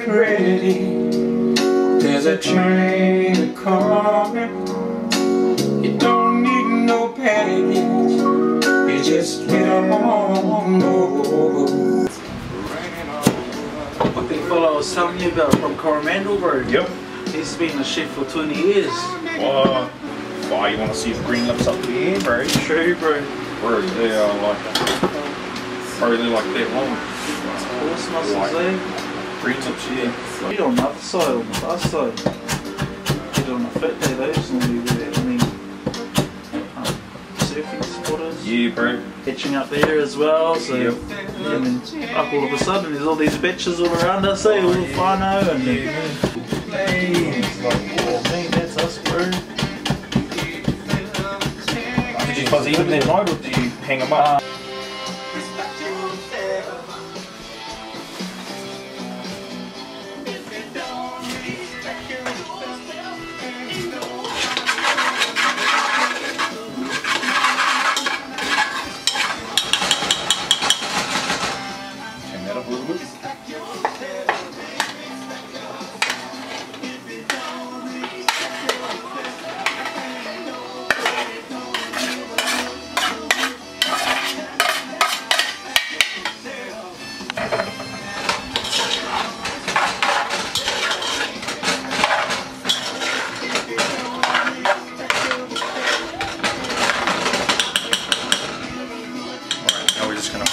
get ready, there's a train coming. You don't need no baggage, you just get on over. Okay, fellow, I was telling you about from Coromandel, bro. Yep. He's been a chef for 20 years. Wow. Wow, you want to see his green lips up there, bro? True, bro. Bro, they are like probably like that long. It's awesome, I see. Green lips, yeah. Get on the other side, on the last side. Get on the fat day, they just normally do that. I mean, surfing supporters. Yeah, bro. Catching up there as well, so. Yep. And then up all of a sudden there's all these bitches all around us, eh? All the whānau and I think that's us, bro. Did you fuzz even that night or did you hang them up?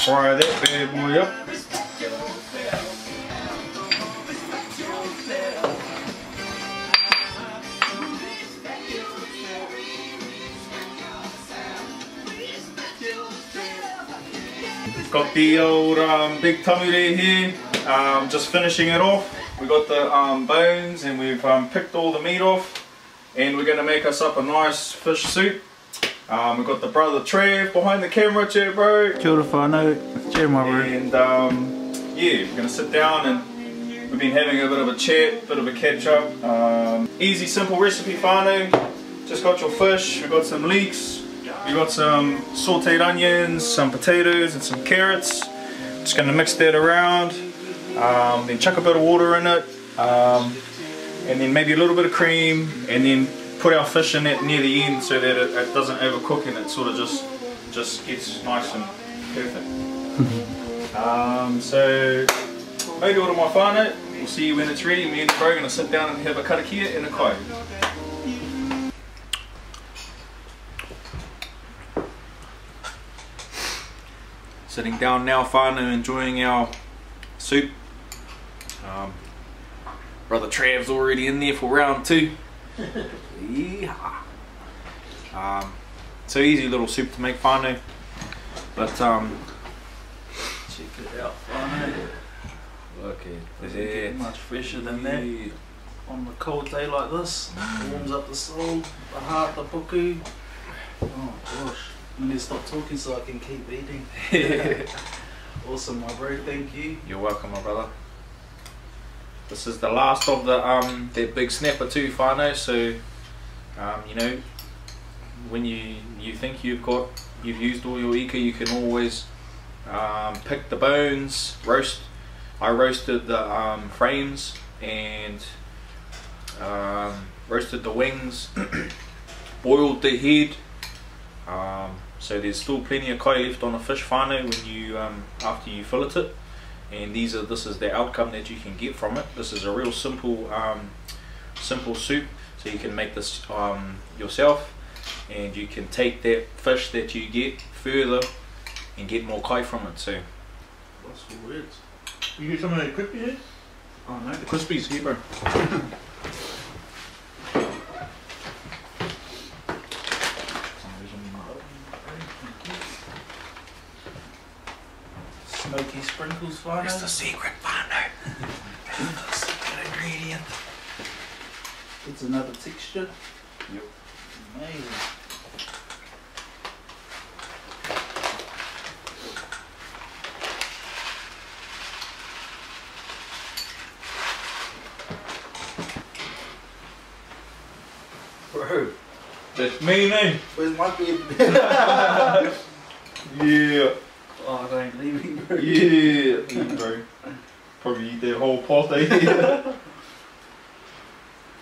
Fry that bad boy up. Got the old big tamure here, just finishing it off. We got the bones and we've picked all the meat off, and we're going to make us up a nice fish soup. We've got the brother Trav behind the camera, Trav bro. Kia ora whānau, Trav my bro. And yeah, we're gonna sit down and we've been having a bit of a chat, bit of a catch up. Easy, simple recipe whānau. Just got your fish, we've got some leeks, we've got some sauteed onions, some potatoes and some carrots. Just gonna mix that around, then chuck a bit of water in it, and then maybe a little bit of cream, and then put our fish in it near the end so that it doesn't overcook and it sort of just gets nice and perfect. So, maybe order my whānau. We'll see you when it's ready. Me and the bro are going to sit down and have a karakia and a koi. Sitting down now, whānau, enjoying our soup. Brother Trav's already in there for round two. Yeah. It's an easy little soup to make whānau, but check it out whānau. Look at that. Get much fresher than that. Yeah. On a cold day like this, warms up the soul, the heart, the puku. Oh gosh, I need to stop talking so I can keep eating. Yeah. Awesome my bro, thank you. You're welcome my brother. This is the last of the that big snapper too, whānau, so you know, when you think you've used all your ika, you can always pick the bones, roast. I roasted the frames and roasted the wings, boiled the head, so there's still plenty of kai left on a fish whānau when you after you fillet it. And this is the outcome that you can get from it. This is a real simple simple soup, so you can make this yourself, and you can take that fish that you get further and get more kai from it too. What's the words? You get some of the crispies? Oh no, the crispies here bro. Smoky sprinkles, whānau. It's the secret, whānau. The secret ingredient. It's another texture. Yep. Amazing. Bro, that's me, eh? Where's my beard? Yeah. Oh, I ain't leaving, bro. Yeah, bro. Probably eat their whole pot.